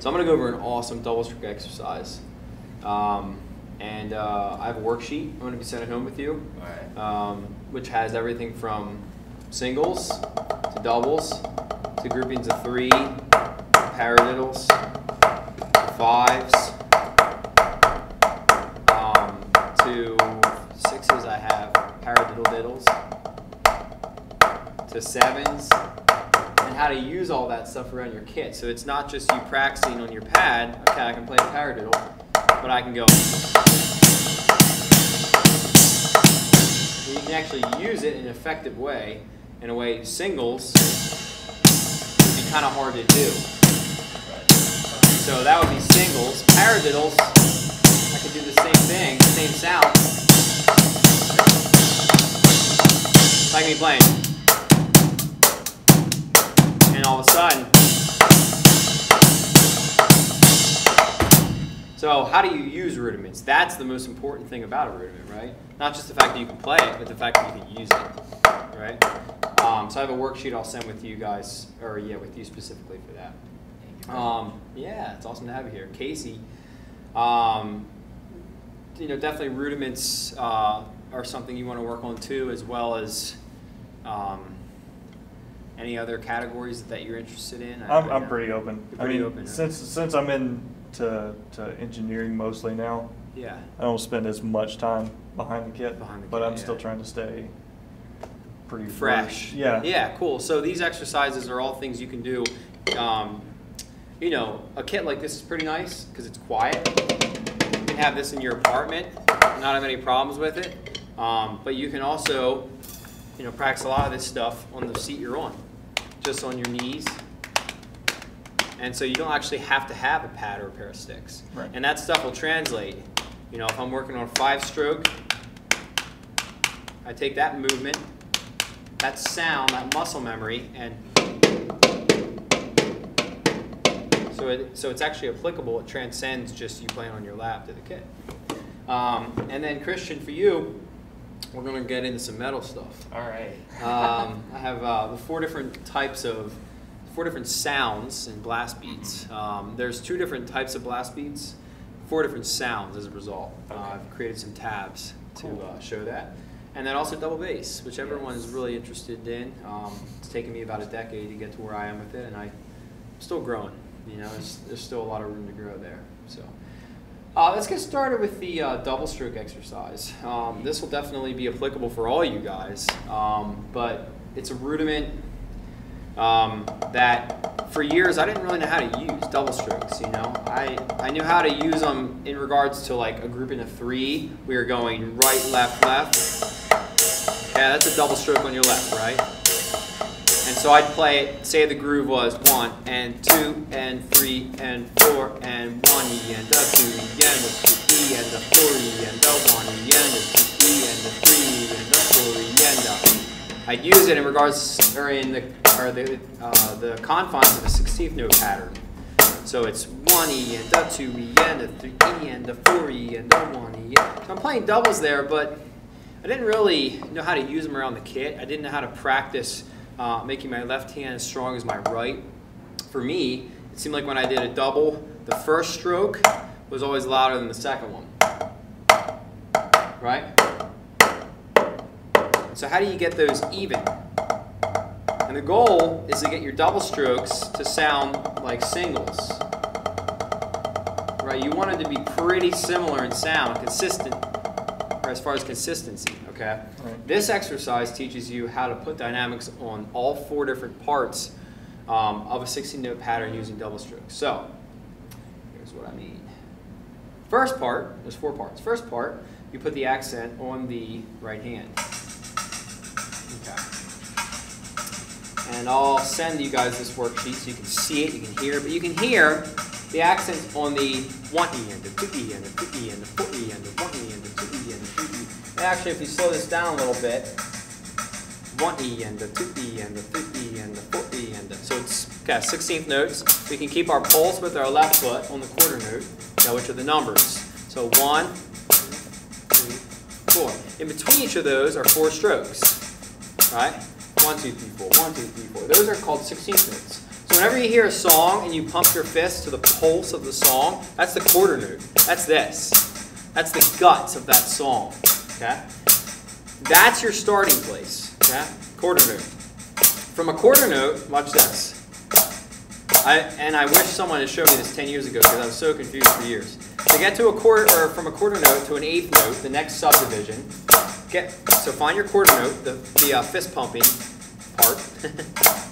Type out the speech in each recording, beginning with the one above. So I'm going to go over an awesome double-stroke exercise. I have a worksheet. I'm going to send it home with you, all right. Which has everything from singles to doubles to groupings of three, paradiddles, fives, to sixes. I have paradiddle diddles, to sevens, and how to use all that stuff around your kit. So it's not just you practicing on your pad. Okay, I can play a paradiddle, but I can go. You can actually use it in an effective way, in a way singles would be kind of hard to do. So that would be singles. Paradiddles, I could do the same thing, the same sound. I can be playing. And all of a sudden. So how do you use rudiments? That's the most important thing about a rudiment, right? Not just the fact that you can play it, but the fact that you can use it, right? So I have a worksheet I'll send with you guys, or yeah, with you specifically for that. Yeah, it's awesome to have you here, Casey. You know, definitely rudiments are something you want to work on too, as well as any other categories that you're interested in. I'm pretty open. I mean, right? since I'm into engineering mostly now. Yeah. I don't spend as much time behind the kit, but I'm still trying to stay pretty fresh. Yeah. Yeah, cool. So these exercises are all things you can do. You know, a kit like this is pretty nice because it's quiet. You can have this in your apartment, not have any problems with it. But you can also, you know, practice a lot of this stuff on the seat you're on, just on your knees. And so you don't actually have to have a pad or a pair of sticks. Right. And that stuff will translate. You know, if I'm working on a 5-stroke, I take that movement, that sound, that muscle memory, and so it's actually applicable. It transcends just you playing on your lap to the kit. And then Christian, for you, we're going to get into some metal stuff. All right. I have four different sounds in blast beats. There's two different types of blast beats, four different sounds as a result. Okay. I've created some tabs to show that. And then also double bass, which everyone is really interested in. It's taken me about a decade to get to where I am with it, and I'm still growing. You know, there's still a lot of room to grow there. So let's get started with the double stroke exercise. This will definitely be applicable for all you guys, but it's a rudiment that for years I didn't really know how to use double strokes. You know, I knew how to use them in regards to like a grouping of three. We are going right, left, left. Yeah, that's a double stroke on your left, right? And so I'd play it, say the groove was 1 and 2 and 3 and 4 and 1 and 2 and 3 and 4 and 1 and 2 and 3 and 4 and 1 and 2 and 3 and 4 and 1. I'd use it in regards, or in the confines of a 16th note pattern. So it's 1 and 2 and 3 and 4 and 1 and. So I'm playing doubles there, but I didn't really know how to use them around the kit. I didn't know how to practice making my left hand as strong as my right. For me, it seemed like when I did a double, the first stroke was always louder than the second one, right? So how do you get those even? And the goal is to get your double strokes to sound like singles, right? You want it to be pretty similar in sound, consistent, or as far as consistency. Okay. Right. This exercise teaches you how to put dynamics on all four different parts of a 16-note pattern using double strokes. So here's what I mean. First part, there's four parts. First part, you put the accent on the right hand. Okay. And I'll send you guys this worksheet so you can see it, you can hear it, but you can hear the accents on the 1E and the 2E and the 3E and the 4E and the 1E and the 2E and the 3E. And actually, if you slow this down a little bit, 1E and the 2E and the 3E and the 4E and the. So it's 16th notes. We can keep our pulse with our left foot on the quarter note, which are the numbers. So 1, 2, 3, 4. In between each of those are four strokes, right? 1, 2, 3, 4, 1, 2, 3, 4. Those are called 16th notes. So whenever you hear a song and you pump your fist to the pulse of the song, that's the quarter note. That's this. That's the guts of that song. Okay? That's your starting place. Okay? Quarter note. From a quarter note, watch this. I wish someone had shown me this 10 years ago because I was so confused for years. To get to a quarter, or from a quarter note to an eighth note, the next subdivision. So find your quarter note, the fist pumping part.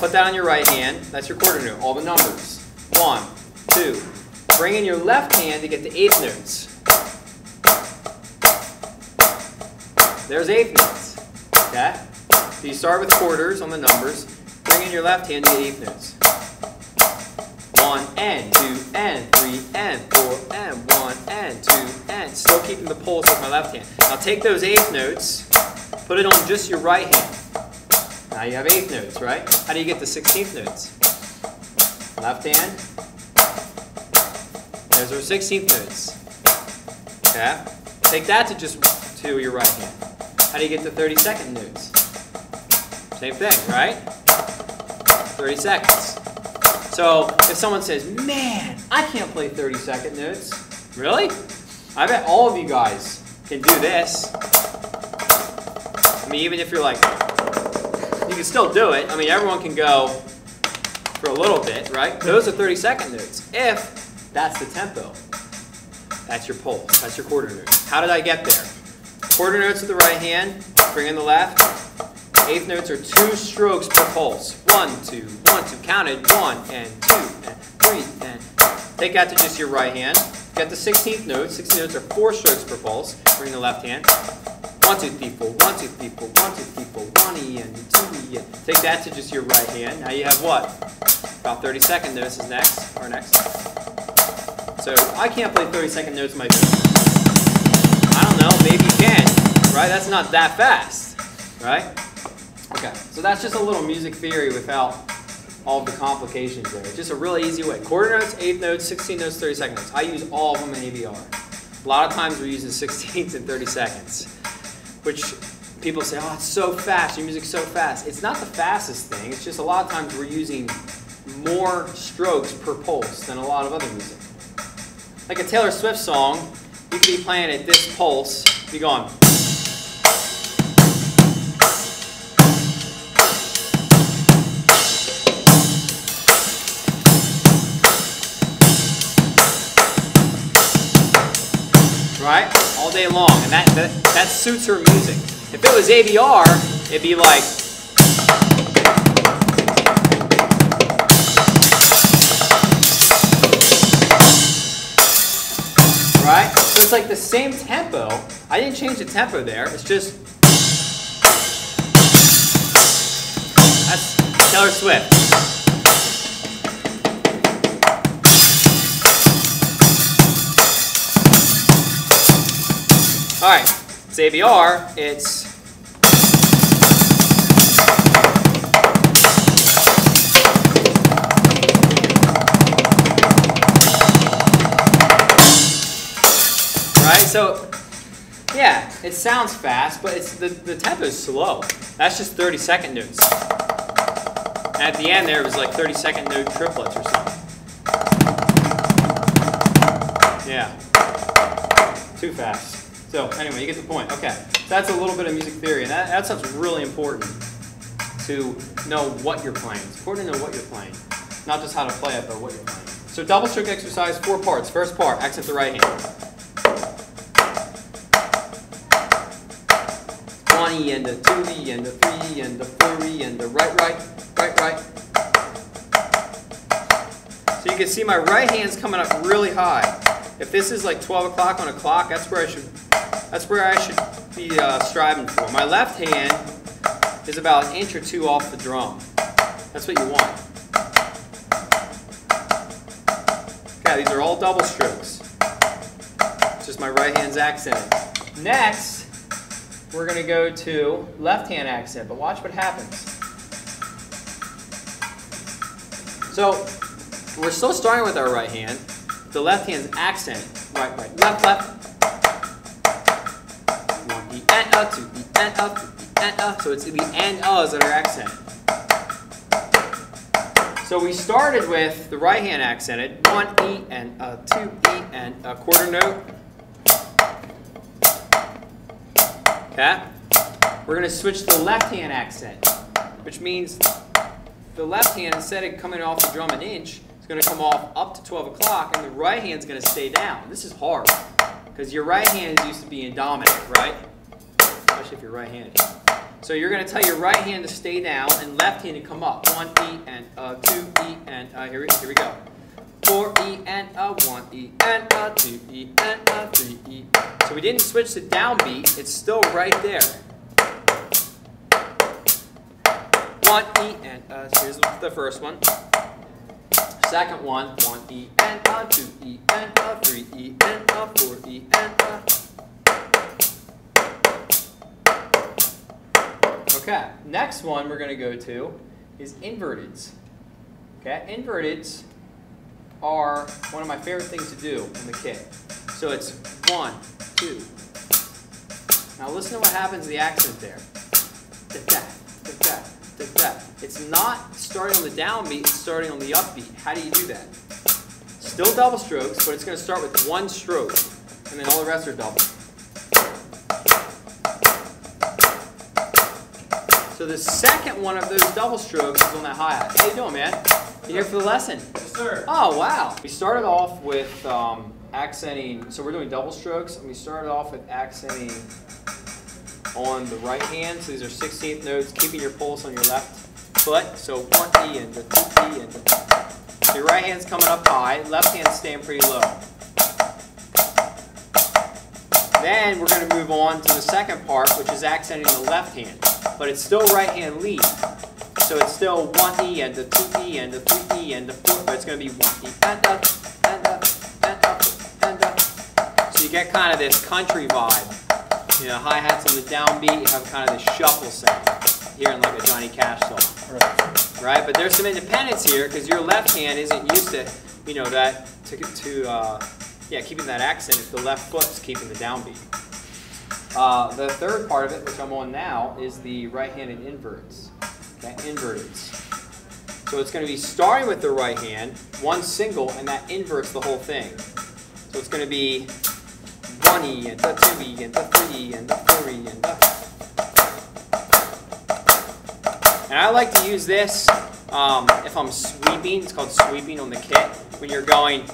Put that on your right hand. That's your quarter note. All the numbers. 1, 2. Bring in your left hand to get the eighth notes. There's eighth notes. Okay. So you start with quarters on the numbers. Bring in your left hand to get eighth notes. 1N, 2N, 3N, 4N, 1N, 2N. Still keeping the pulse with my left hand. Now take those eighth notes, put it on just your right hand. Now you have eighth notes, right? How do you get the 16th notes? Left hand. There's our 16th notes. Okay. Take that to your right hand. How do you get the 32nd notes? Same thing, right? 30 seconds. So if someone says, man, I can't play 32nd notes. Really? I bet all of you guys can do this. I mean, even if you're like, you can still do it. I mean, everyone can go for a little bit, right? Those are 32nd notes. If that's the tempo, that's your pulse. That's your quarter note. How did I get there? Quarter notes with the right hand, bring in the left. Eighth notes are 2 strokes per pulse. 1, 2, 1, 2. Count it. 1 and 2 and 3 and. Take that to just your right hand. Get the 16th note. 16 notes are 4 strokes per pulse. Bring the left hand. 1, 2, 3, 4, 1, 2, 3, 4, 1 and 2 and. Take that to just your right hand. Now you have what? About 32nd notes is next or next. So I can't play 32nd notes in my video. I don't know. Maybe you can. Right? That's not that fast. Right? Okay, so that's just a little music theory without all the complications there. It's just a really easy way. Quarter notes, eighth notes, 16 notes, 32nd notes. I use all of them in ABR. A lot of times we're using 16ths and 32nds, which people say, oh, it's so fast, your music's so fast. It's not the fastest thing. It's just a lot of times we're using more strokes per pulse than a lot of other music. Like a Taylor Swift song, you could be playing at this pulse, be gone. Right? All day long, and that suits her music. If it was ABR, it'd be like, right? So it's like the same tempo. I didn't change the tempo there. It's just that's Taylor Swift. All right, it's ABR, it's right, so yeah, it sounds fast, but it's the tempo is slow. That's just 32nd notes. And at the end there it was like 32nd note triplets or something. Yeah. Too fast. So anyway, you get the point. Okay, that's a little bit of music theory, and that stuff's really important to know what you're playing. It's important to know what you're playing, not just how to play it, but what you're playing. So double stroke exercise, 4 parts. First part, accent the right hand. 1 and a 2 and a 3 and a 4 and a right. So you can see my right hand's coming up really high. If this is like 12 o'clock on a clock, that's where I should be striving for. My left hand is about 1 or 2 inches off the drum. That's what you want. Okay, these are all double strokes. It's just my right hand's accent. Next, we're going to go to left hand accent, but watch what happens. So we're still starting with our right hand. The left hand's accent. Right, left. 1 and a, 2 and a, 3 and a. So it's the and as that are accent. So we started with the right hand accented, one E and a two E and a quarter note. Okay. We're going to switch to the left hand accent, which means the left hand, instead of coming off the drum an inch, is going to come off up to 12 o'clock, and the right hand's going to stay down. This is hard because your right hand is used to being dominant, right? Especially if you're right-handed. So you're going to tell your right hand to stay down and left hand to come up. One E and a two E and a, here we go. Four E and a one E and a two E and a three E. So we didn't switch to downbeat. It's still right there. One E and a, here's the first one. Second one, one E and a two E and a three E and a four E and a. Okay, next one we're going to go to is inverteds. Okay, inverteds are one of my favorite things to do in the kit. So it's one, two. Now listen to what happens to the accent there. Da-da, da-da, da-da. It's not starting on the downbeat, it's starting on the upbeat. How do you do that? Still double strokes, but it's going to start with one stroke, and then all the rest are double. So the second one of those double strokes is on that hi-hat. How you doing, man? You here for the lesson? Yes, sir. Oh, wow. We started off with accenting, so we're doing double strokes, and we started off with accenting on the right hand. So these are 16th notes, keeping your pulse on your left foot. So one E and the two E and the. So your right hand's coming up high, left hand's staying pretty low. Then we're going to move on to the second part, which is accenting the left hand. But it's still right hand lead. So it's still one E and the two E and the three E and the four, but it's going to be one E and up, and up, and up, and up. So you get kind of this country vibe. You know, hi-hats on the downbeat, you have kind of this shuffle sound. Hearing like a Johnny Cash song. Right. Right? But there's some independence here because your left hand isn't used to, you know, that, yeah, keeping that accent if the left foot's keeping the downbeat. The third part of it, which I'm on now, is the right-handed inverts. Okay, inverteds. So it's going to be starting with the right hand, one single, and that inverts the whole thing. So it's going to be one E and the two E and the three E and the four E and the. And I like to use this if I'm sweeping. It's called sweeping on the kit. When you're going.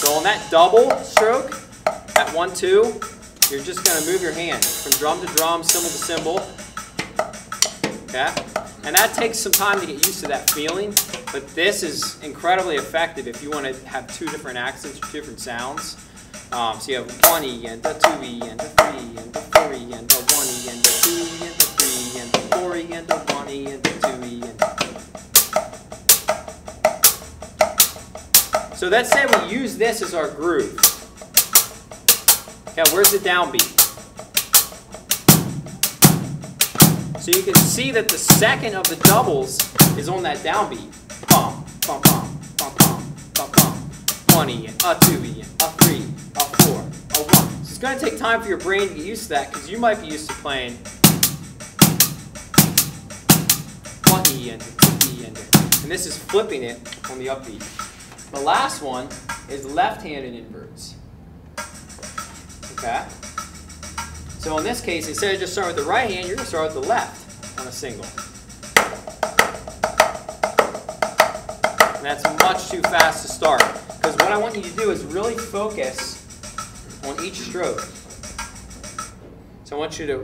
So on that double stroke, that 1-2, you're just going to move your hand from drum to drum, cymbal to cymbal. Okay? And that takes some time to get used to that feeling, but this is incredibly effective if you want to have two different accents or two different sounds. So you have 1 E and the 2 E and the 3 E and the 4 E and the 1 E and the 2 E and the 3 E and the 4 E and the 1 E and the 2 E and the. So let's say we use this as our groove. Okay, where's the downbeat? So you can see that the second of the doubles is on that downbeat. Bum, bum, bum, bum, bum, bum, bum. One E and a two E and a three, a four, a one. So it's going to take time for your brain to get used to that because you might be used to playing one E and a two E and a. And this is flipping it on the upbeat. The last one is left-handed inverts. Okay? So in this case, instead of just starting with the right hand, you're going to start with the left on a single. And that's much too fast to start. Because what I want you to do is really focus on each stroke. So I want you to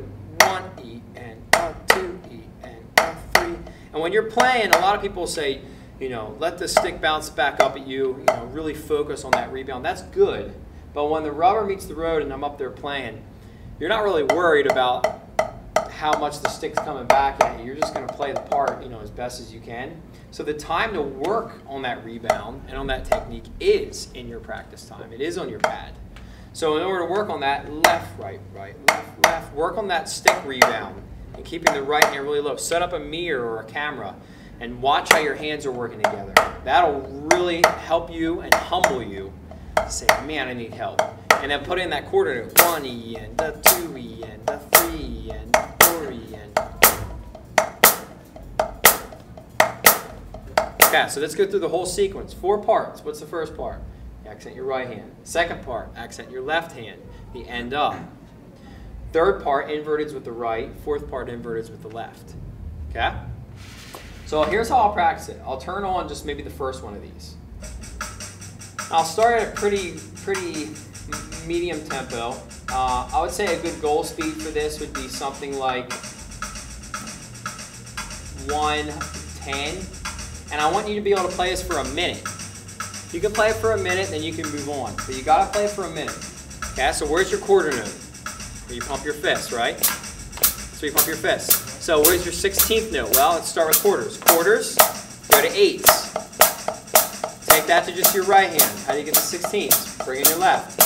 1 E and a 2 E and a 3. And when you're playing, a lot of people say, you know, let the stick bounce back up at you, you know, really focus on that rebound. That's good. But when the rubber meets the road and I'm up there playing, you're not really worried about how much the stick's coming back at you. You're just going to play the part, you know, as best as you can. So the time to work on that rebound and on that technique is in your practice time. It is on your pad. So in order to work on that, left, right, right, left, left, work on that stick rebound and keeping the right hand really low. Set up a mirror or a camera and watch how your hands are working together. That'll really help you and humble you to say, man, I need help. And then put in that quarter note, one E and a two E and a three and a four E and. Yeah, so let's go through the whole sequence. Four parts. What's the first part? Accent your right hand. Second part, accent your left hand. The end up. Third part, inverteds with the right. Fourth part, inverteds with the left. Okay? So here's how I'll practice it. I'll turn on just maybe the first one of these. I'll start at a pretty medium tempo. I would say a good goal speed for this would be something like 110. And I want you to be able to play this for a minute. You can play it for a minute, then you can move on. But you gotta play it for a minute. Okay, so where's your quarter note? Where you pump your fist, right? So you pump your fist. So where's your 16th note? Well, let's start with quarters. Quarters, go to eighths. Take that to just your right hand. How do you get to 16ths? Bring in your left.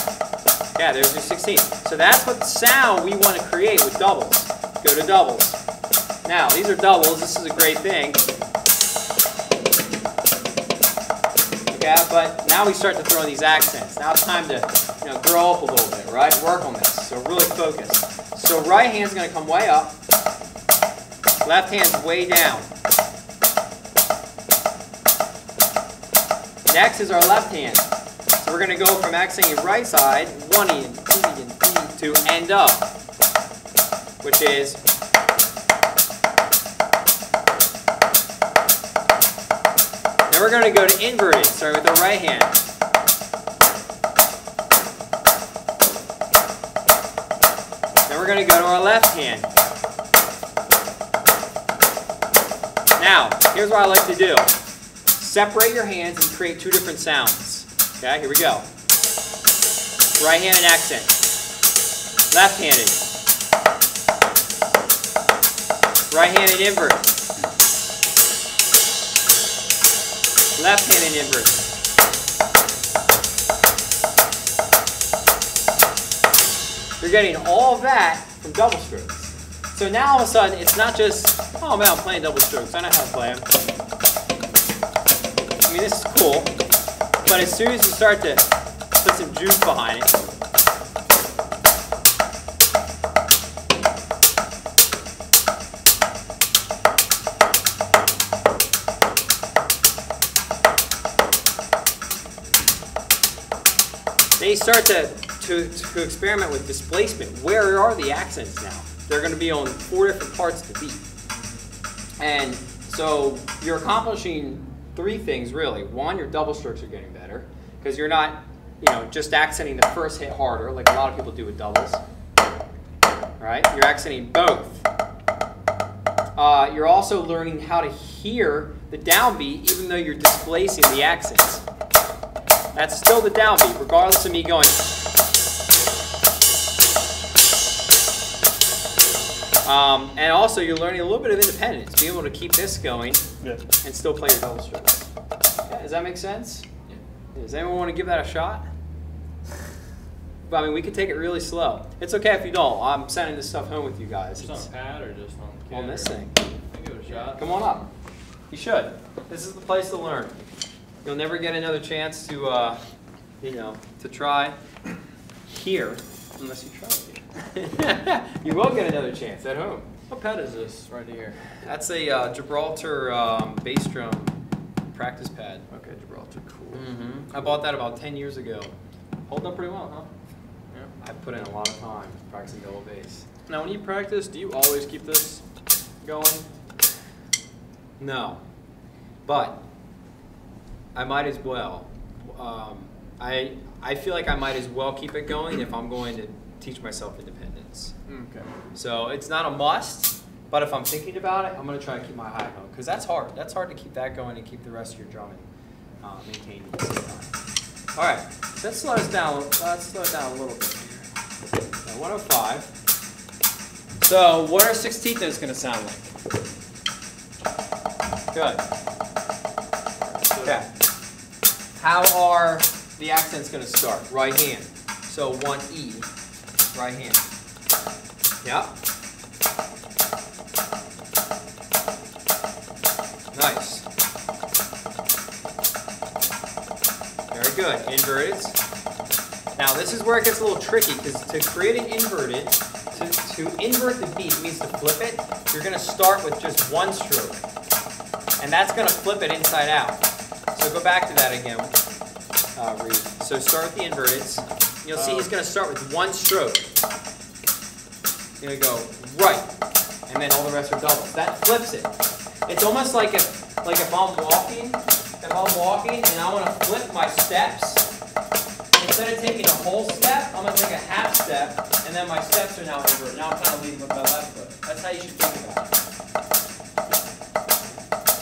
Yeah, there's your 16th. So that's what sound we want to create with doubles. Go to doubles. Now, these are doubles. This is a great thing. Yeah, but now we start to throw in these accents. Now it's time to, grow up a little bit, right? Work on this. So really focus. So right hand's going to come way up. Left hand's way down. Next is our left hand. So we're going to go from accenting your right side, one and two, to end up, which is. We're going to go to inverted, starting with the right hand. Then we're going to go to our left hand. Now, here's what I like to do. Separate your hands and create two different sounds. Okay, here we go. Right hand and accent. Left-handed. Right hand and inverted. Left hand and inverted. You're getting all of that from double strokes. So now all of a sudden it's not just, oh man, I'm playing double strokes, I know how to play them. I mean, this is cool, but as soon as you start to put some juice behind it, they start to experiment with displacement. Where are the accents now? They're going to be on four different parts of the beat. And so you're accomplishing three things, really. One, your double strokes are getting better because you're not, just accenting the first hit harder like a lot of people do with doubles. Right? You're accenting both. You're also learning how to hear the downbeat even though you're displacing the accents. That's still the downbeat, regardless of me going. And also, you're learning a little bit of independence, being able to keep this going and still play your double strokes. Yeah, does that make sense? Yeah. Does anyone want to give that a shot? But, I mean, we could take it really slow. It's okay if you don't. I'm sending this stuff home with you guys. Just on a pad or just on the this thing. I'll give it a shot. Come on up. You should. This is the place to learn. You'll never get another chance to, to try here unless you try it here. You will get another chance at home. What pad is this right here? That's a Gibraltar bass drum practice pad. Okay, Gibraltar, cool. Mm-hmm. I bought that about 10 years ago. Holding up pretty well, huh? Yeah. I put in a lot of time practicing double bass. Now, when you practice, do you always keep this going? No, but. I might as well. I feel like I might as well keep it going if I'm going to teach myself independence. Okay. So it's not a must, but if I'm thinking about it, I'm going to try to keep my high home because that's hard. That's hard to keep that going and keep the rest of your drumming maintained at the same time. All right, let's slow it down. Let's slow it down a little bit here. So 105. So what are 16th notes going to sound like? Good. Okay. How are the accents going to start? Right hand. So 1E, right hand. Yep. Nice. Very good. Inverteds. Now this is where it gets a little tricky because to create an inverted, to invert the beat means to flip it, you're going to start with just one stroke. and that's going to flip it inside out. So go back to that again, Reed. So start with the inverteds. You'll see he's going to start with one stroke. He's going to go right, and then all the rest are doubles. That flips it. It's almost like if I'm walking, and I want to flip my steps. Instead of taking a whole step, I'm going to take a half step, and then my steps are now over. Now I'm kind of leading with my left foot. That's how you should think about it.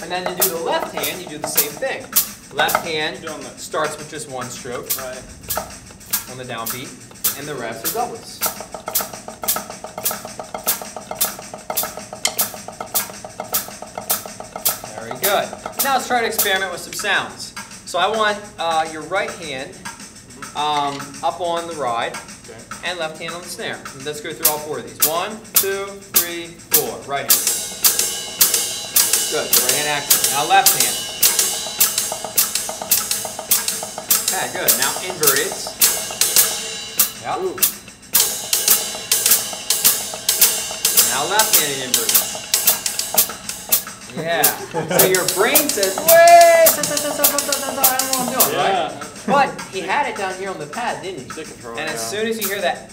And then to do the left hand, you do the same thing. Left hand starts with just one stroke on the downbeat, and the rest are doubles. Very good. Now let's try to experiment with some sounds. So I want your right hand up on the ride, and left hand on the snare. And let's go through all four of these. 1, 2, 3, 4. Right hand. Good. The right hand active. Now left hand. Okay, good. Now inverted. Yeah. Now left hand inverted. Yeah. So your brain says, "Wait, I don't know what I'm doing." Yeah. Right? But he had it down here on the pad, didn't he? And as soon as you hear that,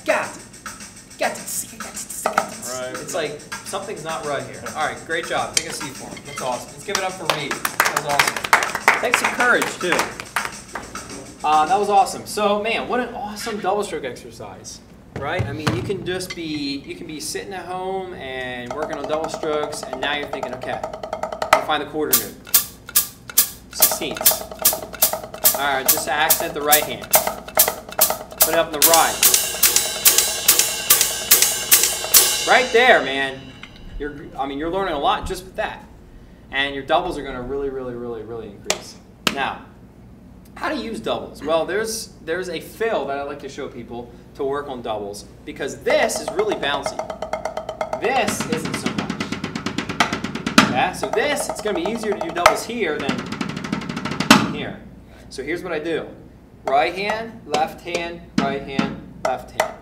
it's like something's not right here. All right, great job. Take a seat for him. That's awesome. Let's give it up for Reed. That was awesome. Take some courage, too. That was awesome. So, man, what an awesome double stroke exercise, right? I mean, you can just be, you can be sitting at home and working on double strokes, and now you're thinking, okay, I'll find the quarter note. 16th. All right, just accent the right hand. Put it up in the right. Right there, man. I mean, you're learning a lot just with that. And your doubles are going to really, really, really, really increase. Now, how to use doubles? Well, there's a fill that I like to show people to work on doubles, because this is really bouncy. This isn't so much. Yeah, so this, it's going to be easier to do doubles here than here. So here's what I do. Right hand, left hand, right hand, left hand.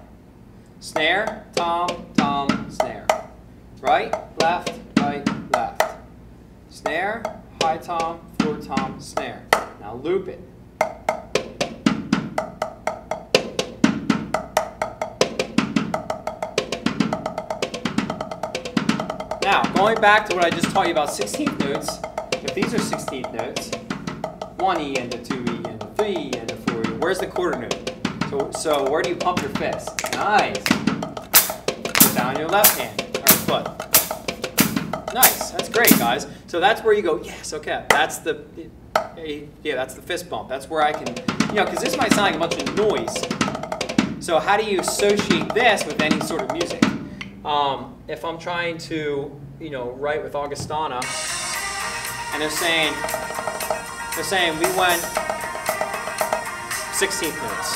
Snare, tom, tom, snare. Right, left. Snare, high tom, floor tom, snare. Now loop it. Now, going back to what I just taught you about 16th notes, if these are 16th notes, 1E and a 2E and a 3E and a 4E. Where's the quarter note? So where do you pump your fist? Nice. Put down your left hand or foot. Nice. That's great, guys. So that's where you go, yes, okay. That's the, yeah, that's the fist bump. That's where I can, you know, because this might sound like a bunch of noise. So how do you associate this with any sort of music? If I'm trying to, you know, write with Augustana, and they're saying we went 16th notes.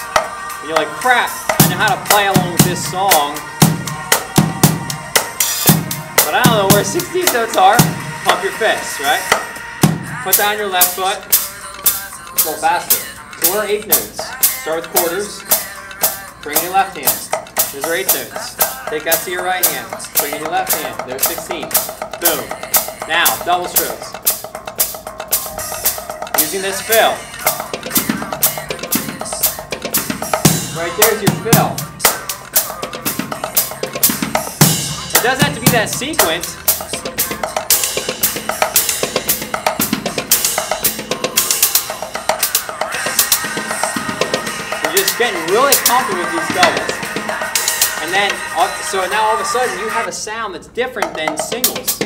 And you're like, crap, I know how to play along with this song, but I don't know where 16th notes are. Pump your fist, right? Put down your left foot. Go faster. So what are 8th notes? Start with quarters. Bring in your left hand. Those are 8th notes. Take that to your right hand. Bring in your left hand. There's 16th. Boom. Now, double strokes. Using this fill. Right there's your fill. It doesn't have to be that sequence. You're just getting really comfortable with these doubles. And then, so now all of a sudden you have a sound that's different than singles.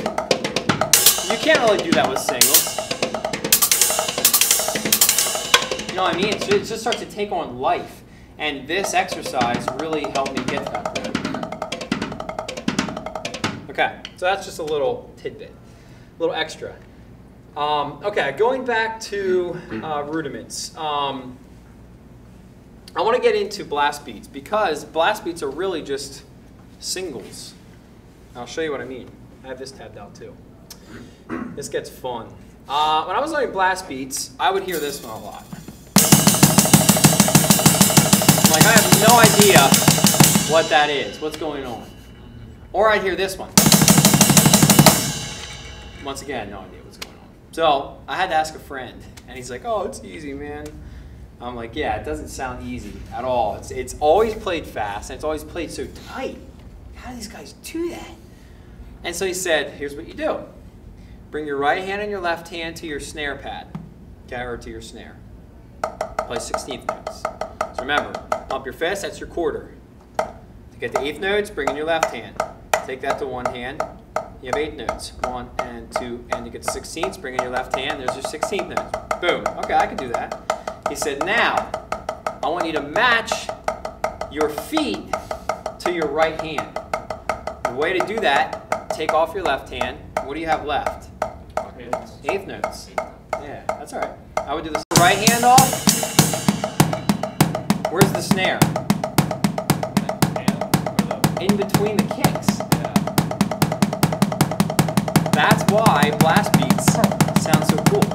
You can't really do that with singles. You know what I mean? It just starts to take on life. And this exercise really helped me get that. Okay, so that's just a little tidbit, a little extra. Okay, going back to rudiments. I want to get into blast beats, because blast beats are really just singles. I'll show you what I mean. I have this tabbed out too. This gets fun. When I was learning blast beats, I would hear this one a lot. Like, I have no idea what that is, what's going on. Or I hear this one. Once again, no idea what's going on. So I had to ask a friend, and he's like, oh, it's easy, man. I'm like, yeah, it doesn't sound easy at all. It's always played fast, and it's always played so tight. How do these guys do that? And so he said, here's what you do. Bring your right hand and your left hand to your snare pad, okay, or to your snare. Play 16th notes. So remember, pump your fist, that's your quarter. To get the 8th notes, bring in your left hand. Take that to one hand. You have 8 notes, 1 and 2, and you get to 16ths, bring in your left hand, there's your 16th notes. Boom, okay, I can do that. He said, now, I want you to match your feet to your right hand. The way to do that, take off your left hand. What do you have left? 8th notes. Yeah, that's all right. I would do the right hand off. Where's the snare? In between the kicks. That's why blast beats sound so cool.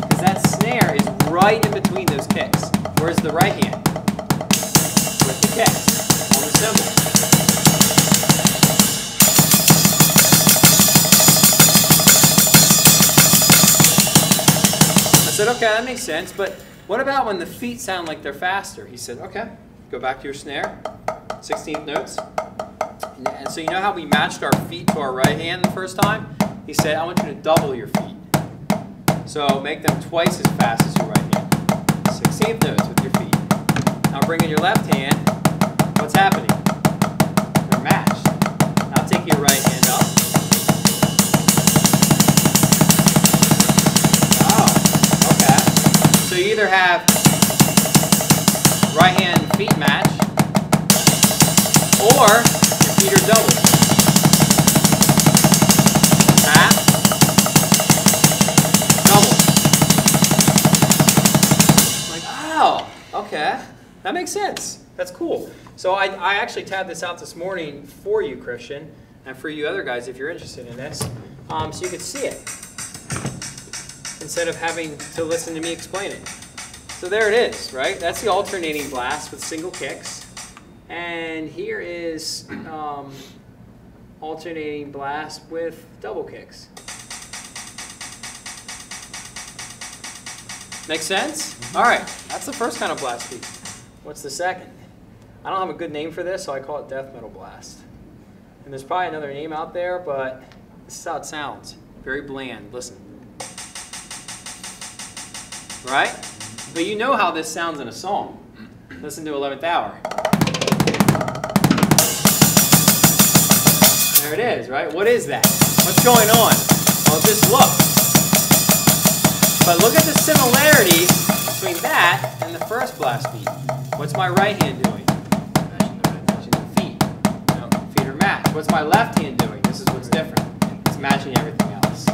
Because that snare is right in between those kicks. Where's the right hand? With the kicks on the cymbal. I said, okay, that makes sense, but what about when the feet sound like they're faster? He said, okay, go back to your snare, 16th notes. And so you know how we matched our feet to our right hand the first time? He said, I want you to double your feet. So make them twice as fast as your right hand. 16th notes with your feet. Now bring in your left hand. What's happening? They're matched. Now take your right hand up. Oh, okay. So you either have right hand and feet match, or your feet are doubled. Half. Double. I'm like, oh, okay. That makes sense. That's cool. So I actually tabbed this out this morning for you, Christian, and for you other guys if you're interested in this, so you could see it instead of having to listen to me explain it. So there it is, right? That's the alternating blast with single kicks. And here is alternating blast with double kicks. Make sense? All right, that's the first kind of blast beat. What's the second? I don't have a good name for this, so I call it death metal blast. And there's probably another name out there, but this is how it sounds. Very bland, listen. Right? But you know how this sounds in a song. Listen to 11th Hour. There it is, right? What is that? What's going on? Well, just look. But look at the similarity between that and the first blast beat. What's my right hand doing? Matching the feet. No, feet are matched. What's my left hand doing? This is what's different. It's matching everything else.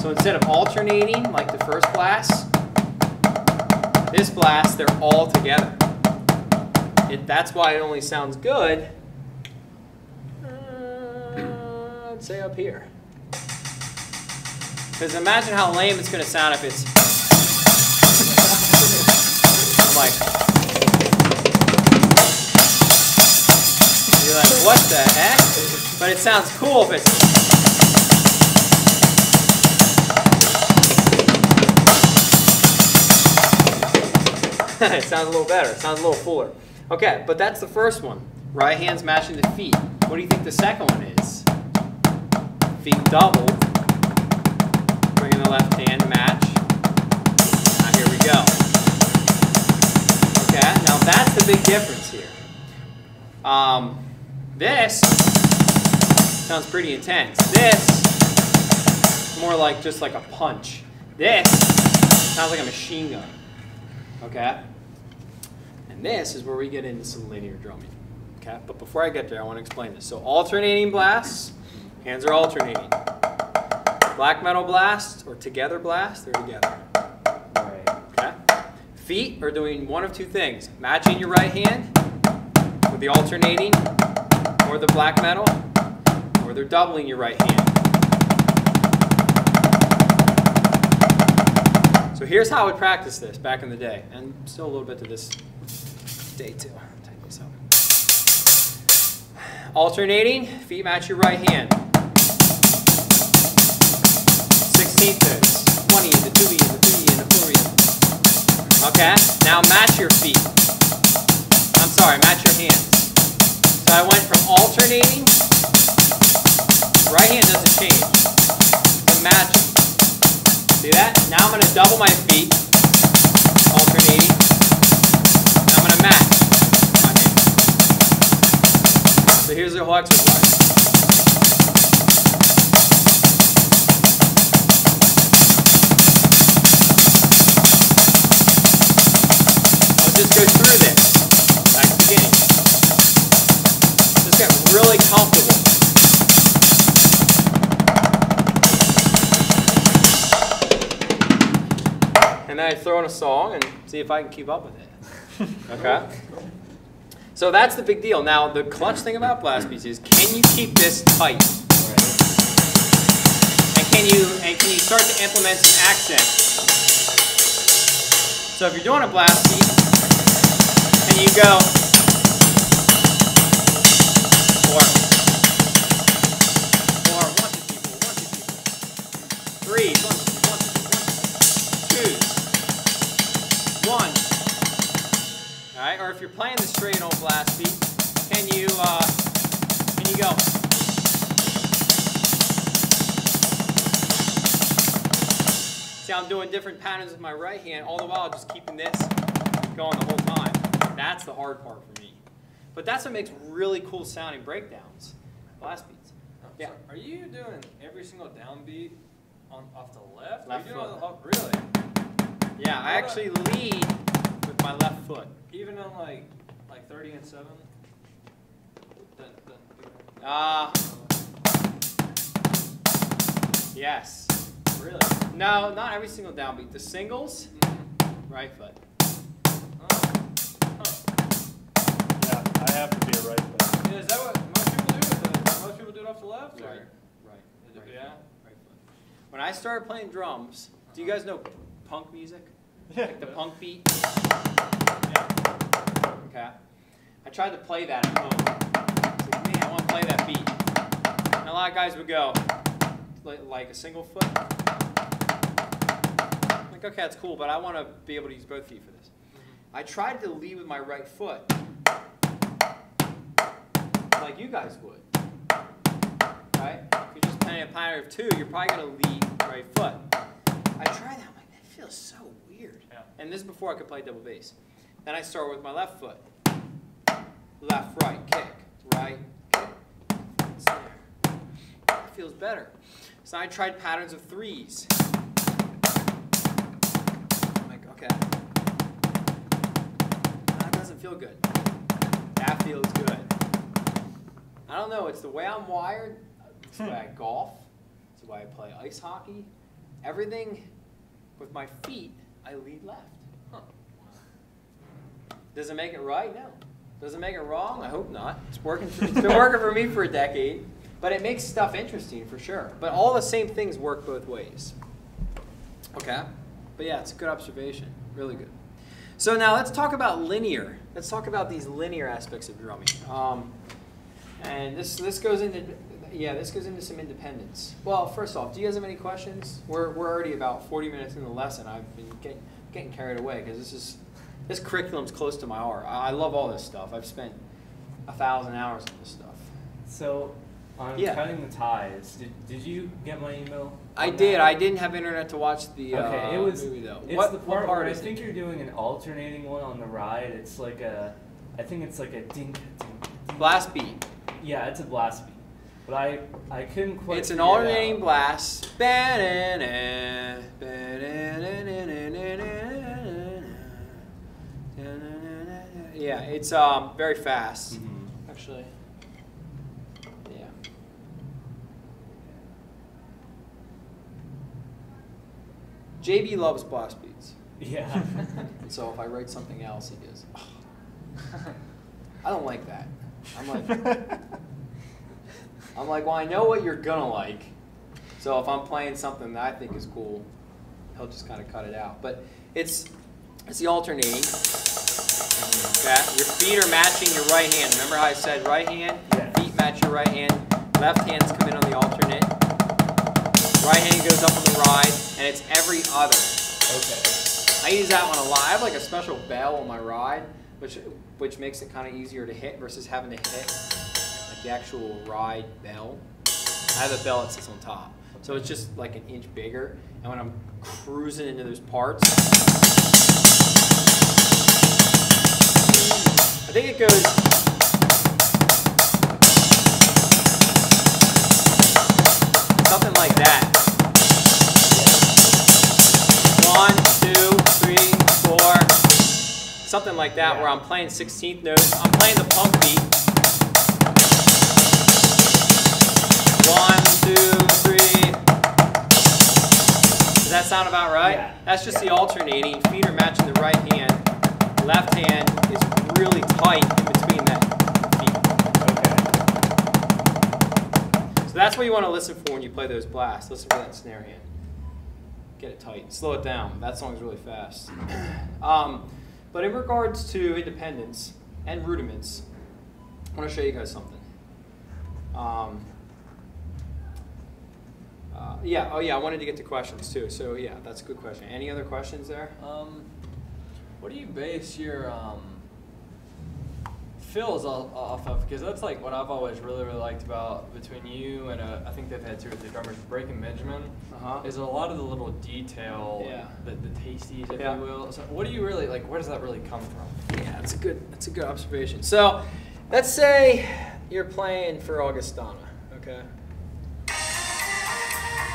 So instead of alternating like the first blast, this blast, they're all together. That's why it only sounds good, say up here. Because imagine how lame it's going to sound if it's like, you're like, what the heck? But it sounds cool if it's, it sounds a little better, it sounds a little fuller. Okay, but that's the first one. Right hand's matching the feet. What do you think the second one is? Feet doubled, bring in the left hand, match, now here we go. Okay, now that's the big difference here. This sounds pretty intense. This, more like just like a punch. This sounds like a machine gun, okay? And this is where we get into some linear drumming, okay? But before I get there, I want to explain this. So alternating blasts, hands are alternating. Black metal blast or together blast, they're together. Okay? Feet are doing one of two things. Matching your right hand with the alternating or the black metal, or they're doubling your right hand. So here's how I would practice this back in the day, and still a little bit to this day too. Take this out. Alternating, feet match your right hand. meters. 20 in the 2e in the 3e in the 4e. Okay, now match your feet. I'm sorry, match your hands. So I went from alternating, right hand doesn't change, to matching. See that? Now I'm going to double my feet, alternating, and I'm going to match my hands. So here's the whole exercise. Just go through this, back to the beginning. Just get really comfortable. And I throw in a song and see if I can keep up with it. Okay? So that's the big deal. Now, the clutch thing about blast beats is, can you keep this tight? And can you start to implement some accent? So if you're doing a blast beat, you go, four, one, two, people, three, one, two, one. All right, or if you're playing the straight old blast beat, can you go? See, I'm doing different patterns with my right hand, all the while just keeping this going the whole time. That's the hard part for me. But that's what makes really cool sounding breakdowns, blast beats. Yeah. So are you doing every single downbeat off the left? Left foot. Oh, really? Yeah, I actually lead with my left foot. Even on like 30 and 7? Yes. Really? No, not every single downbeat. The singles, right foot. I have to be a right foot. Yeah, is that what most people do? Most people do it off the left? Or? Right. Yeah? Right foot. When I started playing drums, do you guys know punk music? Yeah. Like the punk beat? Yeah. Okay. I tried to play that at home. I was like, man, I want to play that beat. And a lot of guys would go, like a single foot. I'm like, okay, that's cool, but I want to be able to use both feet for this. I tried to lead with my right foot, like you guys would, right? If you're just playing a pattern of two, you're probably going to lead right foot. I tried that, I'm like, that feels so weird. Yeah. And this is before I could play double bass. Then I start with my left foot. Left, right, kick, snare. That feels better. So I tried patterns of threes. I'm like, okay. That doesn't feel good. That feels good. I don't know, it's the way I'm wired, it's the way I golf, it's the way I play ice hockey. Everything with my feet, I lead left. Huh. Does it make it right? No. Does it make it wrong? I hope not. It's working. It's been working for me for a decade, but it makes stuff interesting for sure. But all the same things work both ways. Okay? But yeah, it's a good observation, really good. So now let's talk about linear. Let's talk about these linear aspects of drumming. And this goes into some independence. Well, first off, do you guys have any questions? We're already about 40 minutes into the lesson. I've been getting carried away because this curriculum's close to my heart. I love all this stuff. I've spent 1,000 hours on this stuff. So on cutting the ties, did you get my email? I did. I didn't have internet to watch the movie though. It's what part where I think you're doing an alternating one on the ride. It's like a dink, dink, dink. Blast beat. Yeah, it's a blast beat, but I couldn't quite. It's an alternating blast. Yeah, it's very fast. Mm-hmm. Actually, yeah. JB loves blast beats. Yeah. And so if I write something else, he goes, oh, I don't like that. I'm like, well, I know what you're gonna like. So if I'm playing something that I think is cool, he'll just kind of cut it out. But it's the alternating. Okay? Your feet are matching your right hand. Remember how I said right hand? Yeah. Feet match your right hand. Left hands come in on the alternate. Right hand goes up on the ride, and it's every other. Okay. I use that one a lot. I have like a special bell on my ride, which makes it kind of easier to hit versus having to hit like the actual ride bell. I have a bell that sits on top. So it's just like an inch bigger. And when I'm cruising into those parts, I think it goes. Something like that. 1, 2, 3, 4. Something like that, yeah. Where I'm playing 16th notes. I'm playing the pump beat. 1, 2, 3. Does that sound about right? Yeah. That's just the alternating. Feet are matching the right hand. Left hand is really tight in between that feet. Okay. So that's what you want to listen for when you play those blasts. Listen for that snare hand. Get it tight. Slow it down. That song's really fast. But in regards to independence and rudiments, I want to show you guys something. I wanted to get to questions too. So yeah, that's a good question. Any other questions there? What do you base your fills off of? Because that's like what I've always really liked about between you and I think they've had 2 or 3 drummers, Breaking Benjamin. Is a lot of the little detail, the tasties, if you will. So what do you really like? Where does that really come from? Yeah, that's a good observation. So, let's say you're playing for Augustana, okay.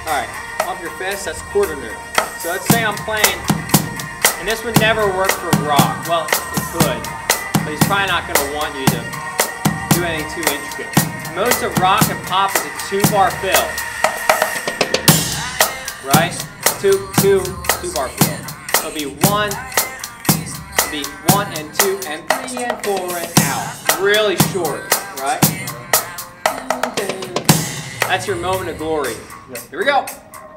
All right, up your fist, that's quarter note. So let's say I'm playing, and this would never work for rock. Well, it could, but he's probably not going to want you to do anything too intricate. Most of rock and pop is a 2-bar fill, right? Two-bar fill. It'll be 1 and 2 and 3 and 4 and out. Really short, right? That's your moment of glory. Here we go.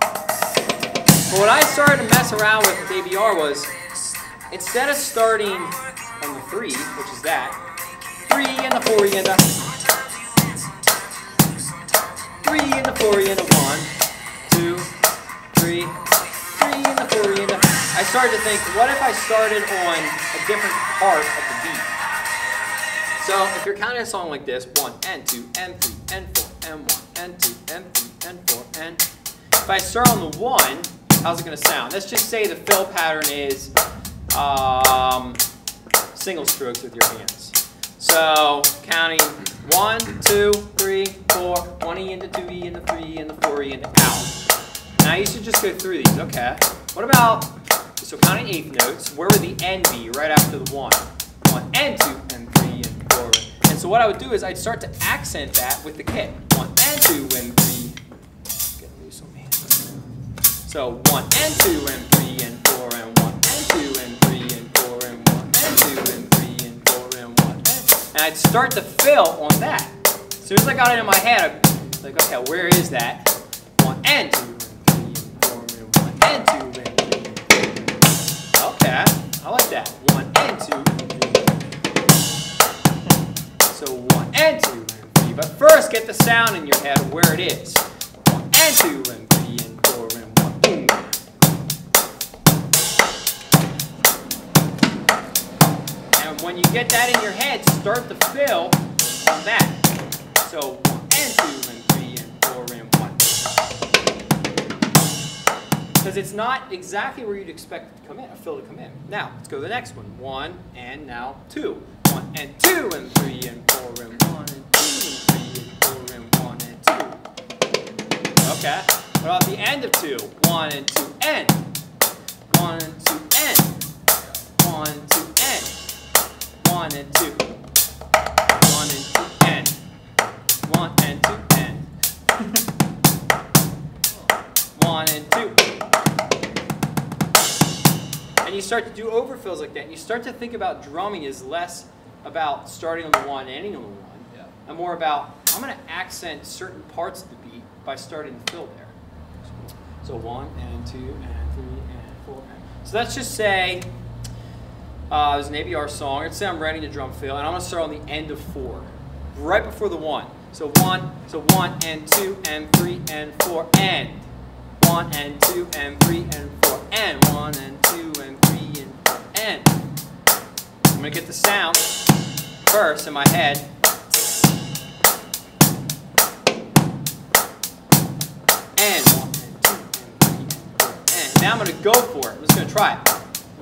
But what I started to mess around with ABR was, instead of starting on the 3, which is that, 3 and the 4 and the 1, 2, 3, 3 and the 4 and the. I started to think, what if I started on a different part of the beat? So if you're counting a song like this, 1 and 2 and 3 and 4 and 1 and 2 and 3 and 4 and. If I start on the 1, how's it going to sound? Let's just say the fill pattern is single strokes with your hands. So counting 1, 2, 3, 4, 1 e and the 2 e and the 3 e and the 4 e and the out. And I used to just go through these. Okay. What about, so counting 8th notes, where would the N be right after the 1? 1 and 2 and 3 and 4. And so what I would do is I'd start to accent that with the kick. 1 and 2 and 3. Get loose on me. So 1 and 2 and 3 and 4 and 1 and 2 and 3 and 4 and 1 and 2 and 3 and 4 and 1 and. And I'd start to fill on that. As soon as I got it in my head, I'm like, okay, where is that? 1 and 2 and 3 and 4 and 1 and 2 and 3 and 4. Okay, I like that. 1 and 2 and 3. So 1 and 2 and 3. But first, get the sound in your head where it is. 1 and 2 and 3 and 4 and 1. Boom. And when you get that in your head, start the fill on that. So 1 and 2 and 3 and 4 and 1. Because it's not exactly where you'd expect it to come in, a fill to come in. Now let's go to the next one. 1 and now 2. 1 and 2 and 3 and 4 and 1 and 2 and 3 and 4 and 1 and 2. Okay. What about the end of 2? 1 and 2 and. 1 and 2 and. 1 2 and. 1 and 2. 1 and 2 and. 1 and 2 and. 1 and 2. And you start to do overfills like that. And you start to think about drumming is less about starting on the 1 and ending on the 1, and more about I'm going to accent certain parts of the beat by starting to fill there. So 1 and 2 and 3 and 4 and. So let's just say there's an ABR song. Let's say I'm writing a drum fill, and I'm going to start on the end of 4, right before the 1. So 1 and 2 and 3 and 4 and. 1 and 2 and 3 and 4 and 1 and 2 and 3 and 4 and. I'm gonna get the sound first in my head. And 1 and 2 and 3 and 4 and. Now I'm gonna go for it. I'm just gonna try it.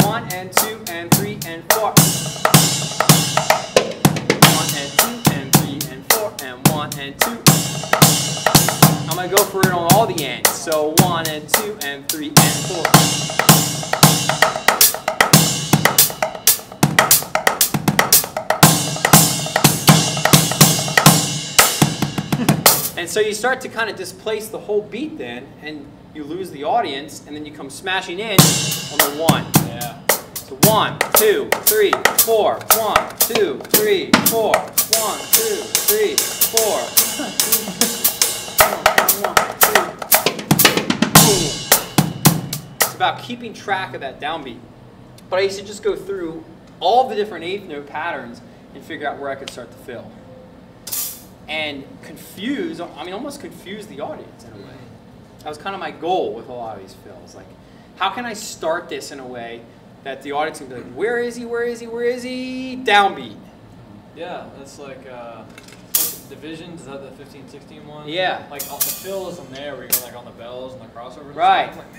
1 and 2 and 3 and 4. 1 and 2 and 3 and 4 and 1 and 2. I'm going to go for it on all the ends. So 1 and 2 and 3 and 4. And so you start to kind of displace the whole beat then, and you lose the audience, and then you come smashing in on the 1. Yeah. So 1, 2, 3, 4. 1, 2, 3, 4. 1, 2, 3, 4. It's about keeping track of that downbeat. But I used to just go through all the different eighth note patterns and figure out where I could start to fill. And almost confuse the audience in a way. That was kind of my goal with a lot of these fills. Like, how can I start this in a way that the audience can be like, where is he, where is he, where is he? Downbeat. Yeah, that's like... Divisions, is that the 15-16 one? Yeah. Like off the fill is from there where you go like on the bells and the crossovers. Right. And like,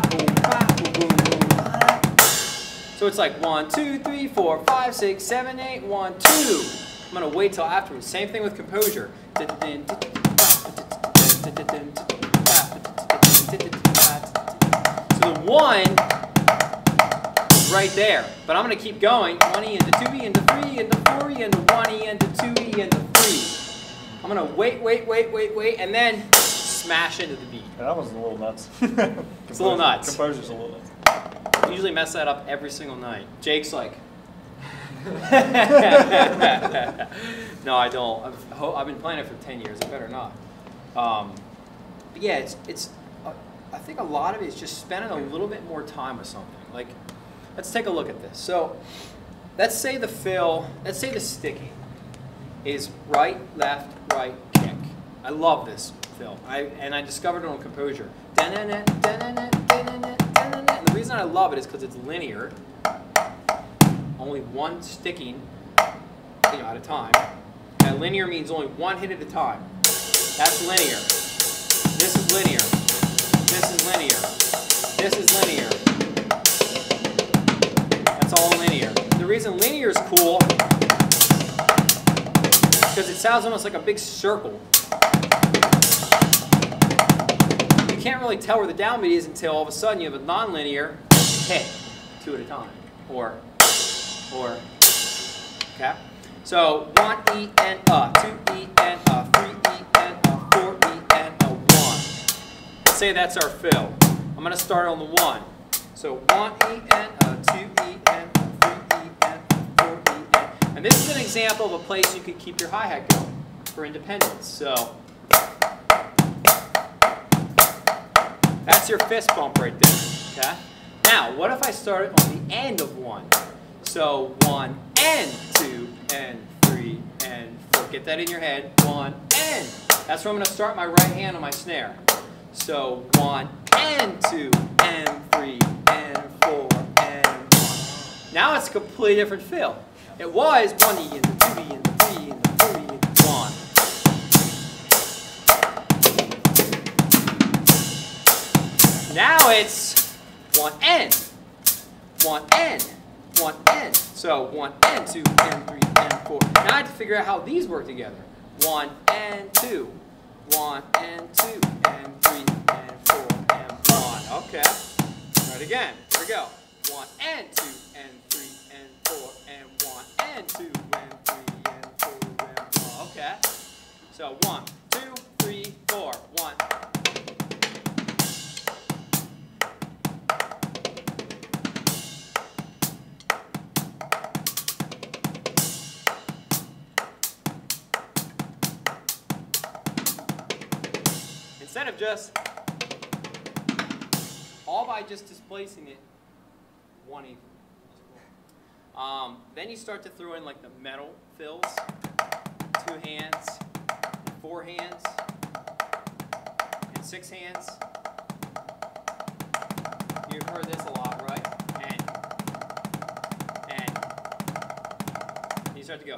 man. So it's like 1, 2, 3, 4, 5, 6, 7, 8, 1, 2. I'm gonna wait till afterwards. Same thing with composure. So the 1 is right there. But I'm gonna keep going. 1E into 2E into 3E into 4E into 1E into 2E. And the 3. I'm gonna wait, and then smash into the beat. Yeah, that was a little nuts. It's a little nuts. Composure's a little nuts. I usually mess that up every single night. Jake's like, no, I don't. I've been playing it for 10 years. I better not. But yeah, I think a lot of it is just spending a little bit more time with something. Like, let's take a look at this. So, let's say the sticky is right, left, right, kick. I love this fill. And I discovered it on composure. And the reason I love it is because it's linear. Only one sticking at a time. And linear means only one hit at a time. That's linear. This is linear. This is linear. This is linear. That's all linear. The reason linear is cool because it sounds almost like a big circle. You can't really tell where the downbeat is until all of a sudden you have a nonlinear hit, 2 at a time, or, okay? So 1E and a, 2E and a, 3E and a, 4E and a 1. Let's say that's our fill. I'm gonna start on the 1. So 1E and a, 2E and a. And this is an example of a place you could keep your hi-hat going for independence. So that's your fist bump right there. Okay? Now, what if I started on the end of 1? So 1 and 2 and 3 and 4. Get that in your head. 1 and. That's where I'm going to start my right hand on my snare. So 1 and 2 and 3 and 4 and 1. Now it's a completely different feel. It was 1E and the 2E and the 3E and the 4E and the 1. Now it's 1N, 1N, 1N. So 1N, 2N, 3N, 4. Now I have to figure out how these work together. 1N, 2, 1N, 2, and 3, and 4, and 1. Okay. Try it again. Here we go. 1N, 2, and 3, and 4, and 1, and 2, and 3, and 4, and 1. Okay. So 1, 2, 3, 4, 1. Instead of just all by just displacing it 1E. Then you start to throw in like the metal fills, 2 hands, 4 hands, and six hands. You've heard this a lot, right? And you start to go.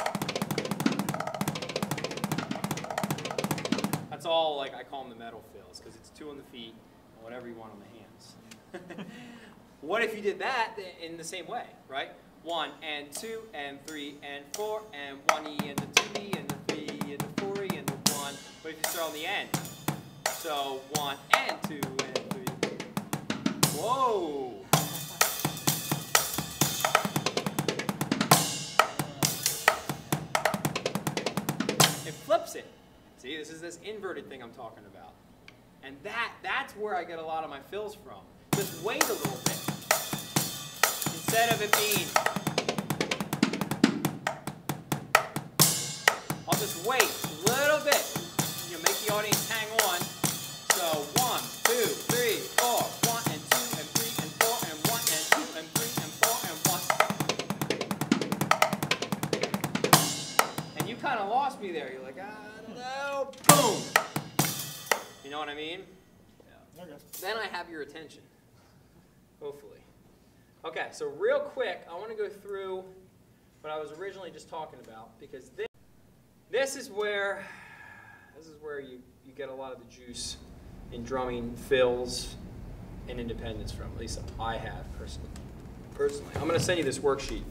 That's all, like, I call them the metal fills, because it's two on the feet and whatever you want on the hands. What if you did that in the same way, right? One and two and three and four and one E and the two E and the three and the four E and the one. But if you start on the end, so one and two and three. Whoa! It flips it. See, this is this inverted thing I'm talking about. And that's where I get a lot of my fills from. Just wait a little bit. Instead of it being, I'll just wait a little bit. You know, make the audience hang on. So one, two, three, four, one and two and three and four and one and two and three and four and one. And you kind of lost me there. You're like, I don't know. Boom. You know what I mean? Yeah. Okay. Then I have your attention. Hopefully. Okay, so real quick, I want to go through what I was originally just talking about, because this is where you get a lot of the juice in drumming fills and independence from, at least I have personally. I'm going to send you this worksheet,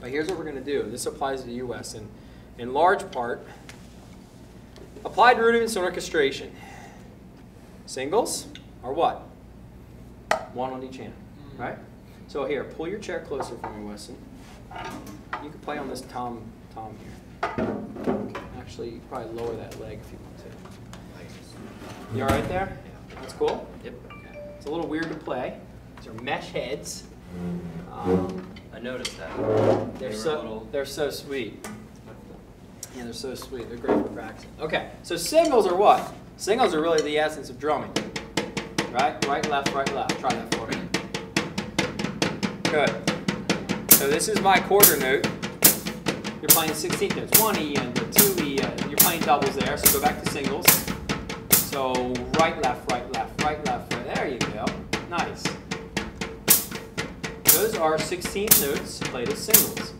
but here's what we're going to do. This applies to the U.S. and in large part, applied rudiments and orchestration. Singles are what? One on each hand, right? So here, pull your chair closer for me, Weston. You can play on this tom here. Actually, you can probably lower that leg if you want to. You all right there? Yeah. That's cool? Yep. Okay. It's a little weird to play. These are mesh heads. I noticed that. They're so sweet. Yeah, they're so sweet. They're great for practicing. Okay, so singles are what? Singles are really the essence of drumming. Right? Right, left. Try that for me. Good. So this is my quarter note. You're playing 16th notes. 1E and 2E. You're playing doubles there, so go back to singles. So right, left, right, left, right, left, right. There you go. Nice. Those are 16th notes played as singles.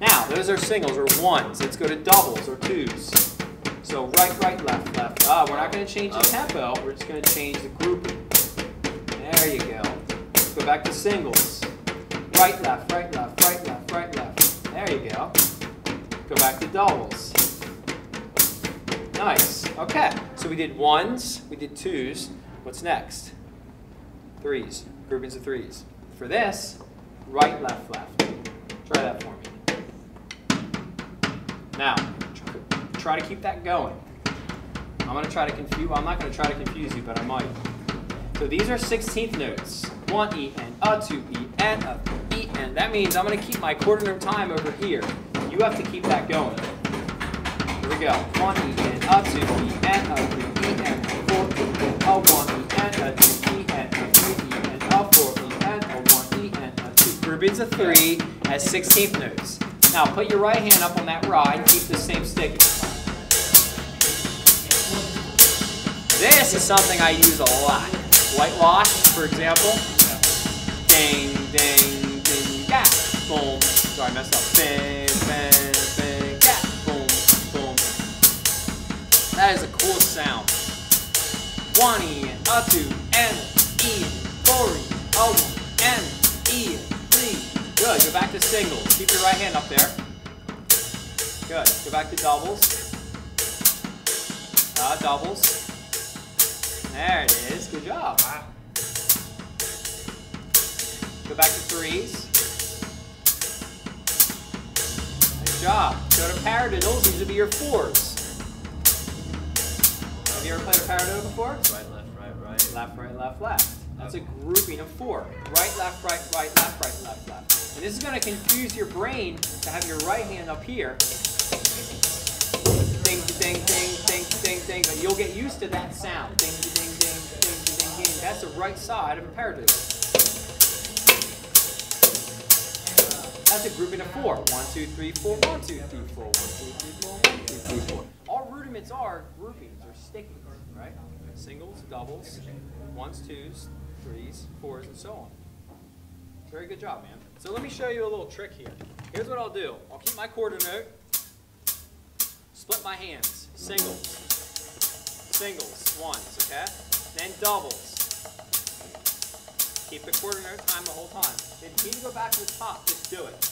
Now, those are singles or ones. Let's go to doubles or twos. So right, left, left. We're not going to change the tempo. We're just going to change the grouping. There you go. Let's go back to singles. Right, left, right, left, right, left, right, left. There you go. Go back to doubles. Nice. Okay. So we did ones, we did twos. What's next? Threes. Groupings of threes. For this, right, left, left. Try that for me. Now, try to keep that going. I'm not going to try to confuse you, but I might. So these are 16th notes. 1E and a 2E and a 3E, and that means I'm going to keep my quarter note time over here. You have to keep that going. Here we go. 1E and a 2E and a 3E and a 4E and a 1E and a 2E and a 3E and a 4E and a 1E and a 2. Groupings of 3 as 16th notes. Now put your right hand up on that ride. Keep the same stick. This is something I use a lot. Whitewash, for example. Ding, ding, ding, gap, boom. Sorry, I messed up. Bang, bang, bang, gap, boom, boom. That is a cool sound. 1E and a 2 and a E and 4E, a 1 and a E and 3. Good, go back to singles. Keep your right hand up there. Good, go back to doubles. Doubles. There it is, good job. Wow. Go back to threes. Nice job. Go to paradiddles. These would be your fours. Have you ever played a paradiddle before? Right, left, right, right. Left, right, left, left. That's a grouping of four. Right, left, right, left, left. And this is going to confuse your brain to have your right hand up here. Ding, ding, ding, ding, ding, ding. But you'll get used to that sound. Ding, ding, ding, ding, ding, ding. That's the right side of a paradiddle. That's a grouping of four. 1, 2, 3, 4. 1, 2, 3, 4. 1, 2, 3, 4. 1, 2, 3, 4. All rudiments are groupings or stickings, right? singles, doubles, ones, twos, threes, fours, and so on. Very good job, man. So let me show you a little trick here. Here's what I'll do. I'll keep my quarter note, split my hands, singles, singles, ones, okay? Then doubles. Keep the quarter note time the whole time. If you need to go back to the top, just do it.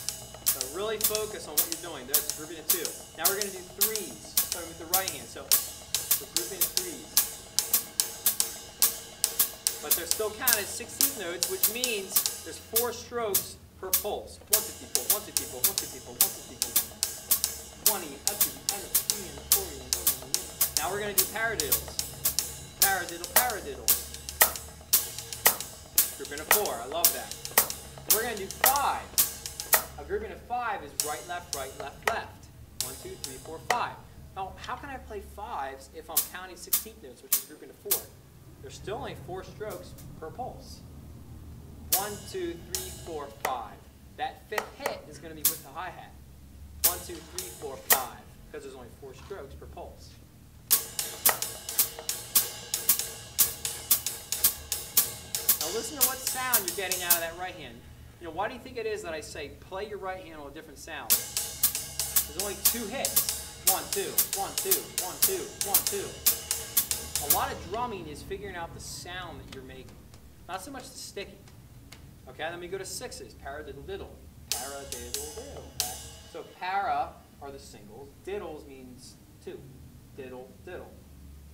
So really focus on what you're doing. That's grouping of two. Now we're going to do threes, starting with the right hand. So we're grouping of threes. But they're still counted 16 notes, which means there's 4 strokes per pulse. 154, 154, 154, 154, 20, up to the end of 3 and 40 and 1. Now we're going to do paradiddles. Paradiddle, paradiddle. Grouping of 4, I love that. And we're going to do 5. A grouping of 5 is right, left, right, left, left. 1, 2, 3, 4, 5. Now, how can I play 5s if I'm counting 16 notes, which is grouping of 4? There's still only 4 strokes per pulse. 1, 2, 3, 4, 5. That 5th hit is going to be with the hi-hat. 1, 2, 3, 4, 5. Because there's only 4 strokes per pulse. Now listen to what sound you're getting out of that right hand. You know, why do you think it is that I say play your right hand on a different sound? There's only 2 hits. 1, 2, 1, 2, 1, 2, 1, 2. A lot of drumming is figuring out the sound that you're making, not so much the sticking. Okay, then we go to 6s, paradiddle diddle, paradiddle diddle. Okay? So para are the singles, diddles means 2, diddle diddle,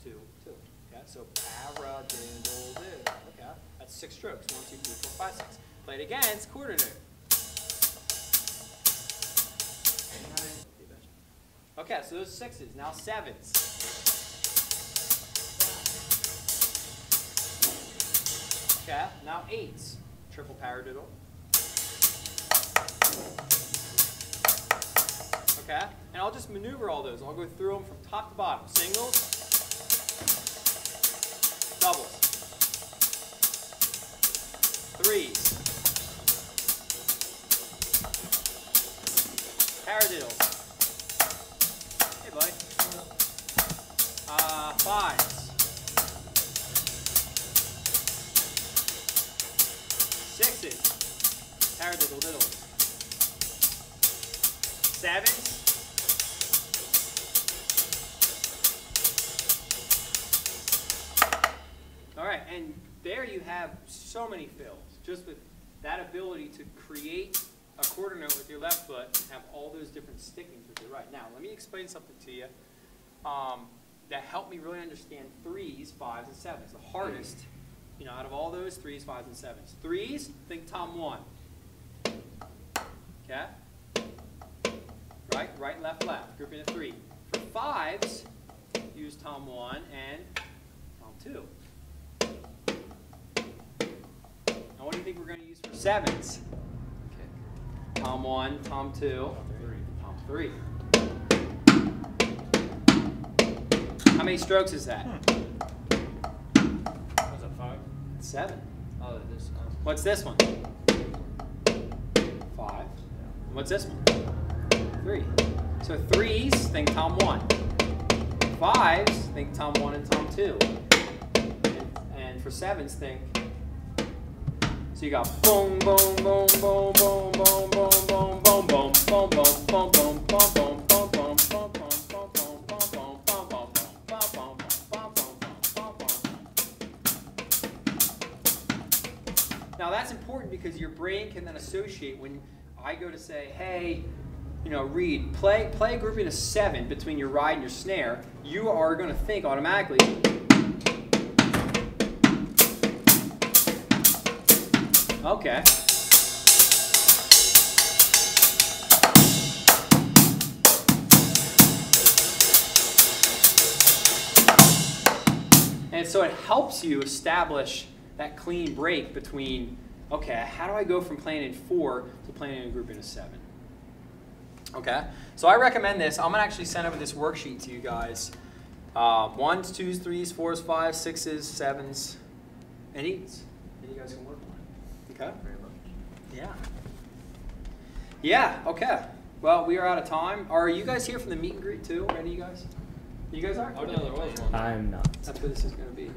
2, 2. Okay, so paradiddle diddle. Okay, that's 6 strokes. 1, 2, 3, 4, 5, 6. Play it again. It's quarter note. Okay, so those 6s. Now 7s. Okay, now 8s, triple paradiddle. Okay, and I'll just maneuver all those. I'll go through them from top to bottom. Singles, doubles, threes, paradiddles. Hey, buddy. Fives. 6s, paradiddle diddle. 7s, all right, and there you have so many fills, just with that ability to create a quarter note with your left foot and have all those different stickings with your right. Now, let me explain something to you that helped me really understand 3s, 5s, and 7s, the hardest. You know, out of all those, 3s, 5s, and 7s. 3s, think tom 1. Okay? Right, right, left, left. Grouping of 3. For 5s, use tom 1 and tom 2. Now, what do you think we're going to use for 7s? Okay. Tom 1, tom 2, tom 3. How many strokes is that? 7. Oh, this one. What's this one? 5. What's this one? 3. So 3s, think tom 1. 5s, think tom 1 and tom 2. And for 7s, think. So you got boom, boom, boom, boom, boom, boom, boom, boom, boom, boom, boom, boom, boom, boom, boom. Now that's important because your brain can then associate when I go to say, hey, you know, Reed, play a grouping of 7 between your ride and your snare. You are going to think automatically. Okay. And so it helps you establish that clean break between, okay, how do I go from playing in 4 to playing in a grouping of 7? Okay, so I recommend this. I'm gonna actually send over this worksheet to you guys. 1s, 2s, 3s, 4s, 5s, 6s, 7s, and 8s. And you guys can work on it. Okay? Very much. Yeah. Yeah, okay. Well, we are out of time. Are you guys here from the meet and greet too? Any of you guys? You guys are? Oh, no, there was one. I'm not. That's what this is gonna be.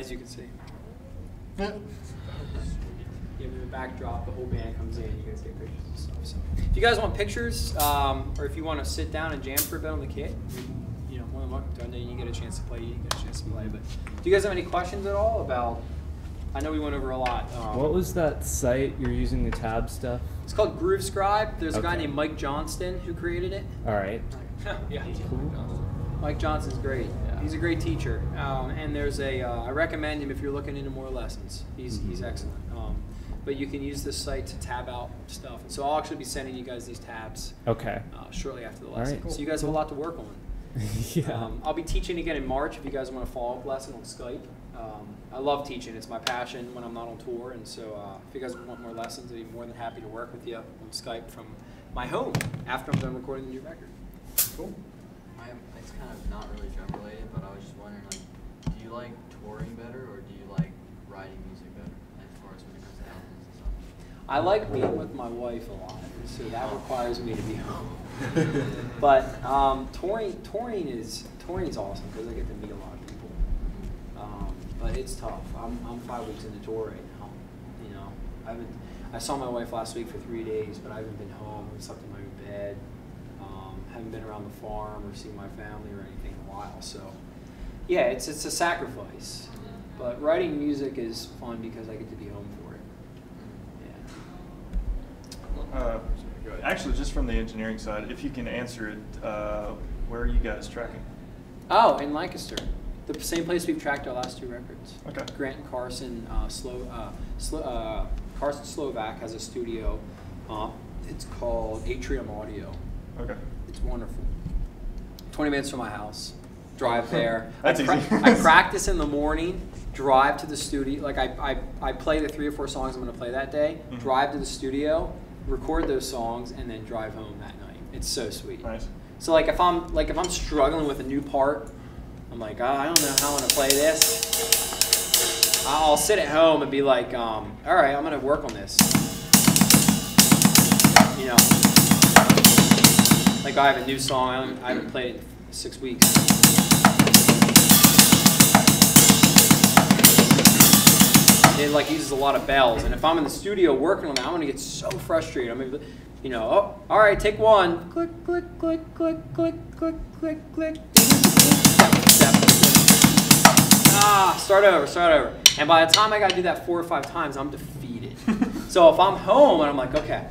as you can see. Yeah. You have the backdrop, the whole band comes in, you guys get pictures and stuff. So if you guys want pictures, or if you want to sit down and jam for a bit on the kit, you know, more than welcome to. I know you get a chance to play, you get a chance to play. But do you guys have any questions at all about? I know we went over a lot. What was that site you're using the tab stuff? It's called GrooveScribe. There's a guy named Mike Johnston who created it. All right. Yeah. Cool. Mike Johnston's great. Yeah. He's a great teacher. And there's a, I recommend him if you're looking into more lessons. He's excellent. But you can use this site to tab out stuff. And so I'll actually be sending you guys these tabs shortly after the lesson. All right, cool. So you guys have a lot to work on. I'll be teaching again in March if you guys want a follow-up lesson on Skype. I love teaching. It's my passion when I'm not on tour. And so if you guys want more lessons, I'd be more than happy to work with you on Skype from my home after I'm done recording the new record. Cool. It's kind of not really drum related, but I was just wondering, like, do you like touring better or do you like writing music better as far as when it comes to albums and stuff? I like being with my wife a lot, so that requires me to be home. But touring is awesome because I get to meet a lot of people. But it's tough. I'm 5 weeks into tour right now. You know, I saw my wife last week for 3 days, but I haven't been home. I slept in my own bed. Haven't been around the farm or seen my family or anything in a while. So, yeah, it's a sacrifice. But writing music is fun because I get to be home for it. Yeah. Actually, just from the engineering side, if you can answer it, where are you guys tracking? Oh, in Lancaster. The same place we've tracked our last two records. Okay. Grant and Carson, Carson Slovak has a studio. It's called Atrium Audio. Okay. It's wonderful. 20 minutes from my house. Drive there. That's easy. I practice in the morning, drive to the studio. Like I play the 3 or 4 songs I'm going to play that day, drive to the studio, record those songs, and then drive home that night. It's so sweet. Nice. So like if I'm struggling with a new part, I'm like, oh, I don't know how I'm going to play this. I'll sit at home and be like, all right, I'm going to work on this. You know. Like I have a new song, I haven't played it in 6 weeks. It like uses a lot of bells, and if I'm in the studio working on that, I'm gonna get so frustrated. I'm gonna be, you know, oh, all right, take one. Click, click, click, click, click, click, click, click. Ah, start over, start over. And by the time I gotta do that 4 or 5 times, I'm defeated. So if I'm home and I'm like, okay.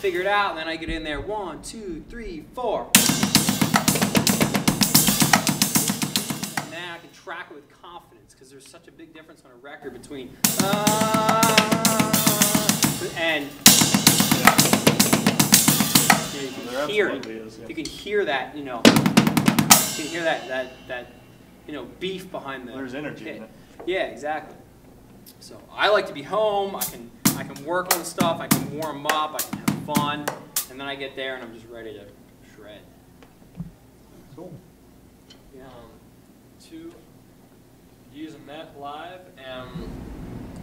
Figure it out, and then I get in there 1, 2, 3, 4. And now I can track it with confidence because there's such a big difference on a record between and you know, you can hear it. You can hear that, you know, you can hear that you know beef behind the there's energy in it. Yeah, exactly. So I like to be home, I can work on stuff, I can warm up, I can have fun, and then I get there and I'm just ready to shred. Cool. Yeah. To use a Met live, and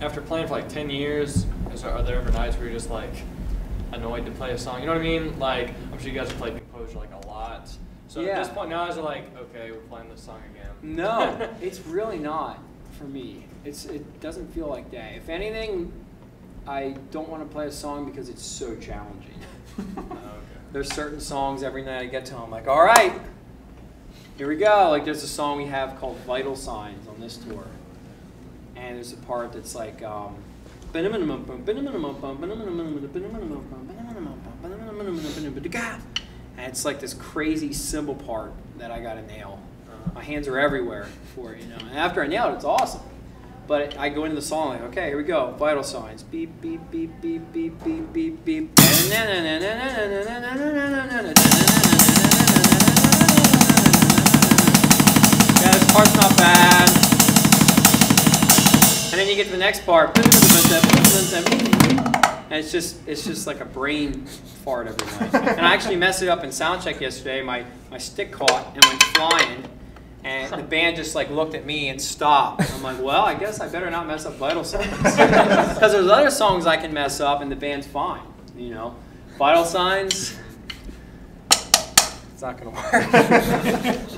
after playing for like 10 years, are there ever nights where you're just like annoyed to play a song? You know what I mean? Like, I'm sure you guys have played composure like a lot. So yeah. At this point now, is it like, okay, we're playing this song again? No, it's really not for me. It doesn't feel like that. If anything, I don't want to play a song because it's so challenging. Okay. There's certain songs every night I get to, I'm like, all right, here we go. Like there's a song we have called Vital Signs on this tour. And there's a part that's like, and it's like this crazy cymbal part that I gotta nail. My hands are everywhere for it, you know. And after I nail it, it's awesome. But I go into the song like, okay, here we go, vital signs. Beep, beep, beep, beep, beep, beep, beep, beep. Yeah, this part's not bad. And then you get to the next part. And it's just like a brain fart every night. And I actually messed it up in soundcheck yesterday. My stick caught and went flying. And the band just like looked at me and stopped. And I'm like, well, I guess I better not mess up vital signs. Because there's other songs I can mess up and the band's fine, you know. Vital signs, it's not gonna work.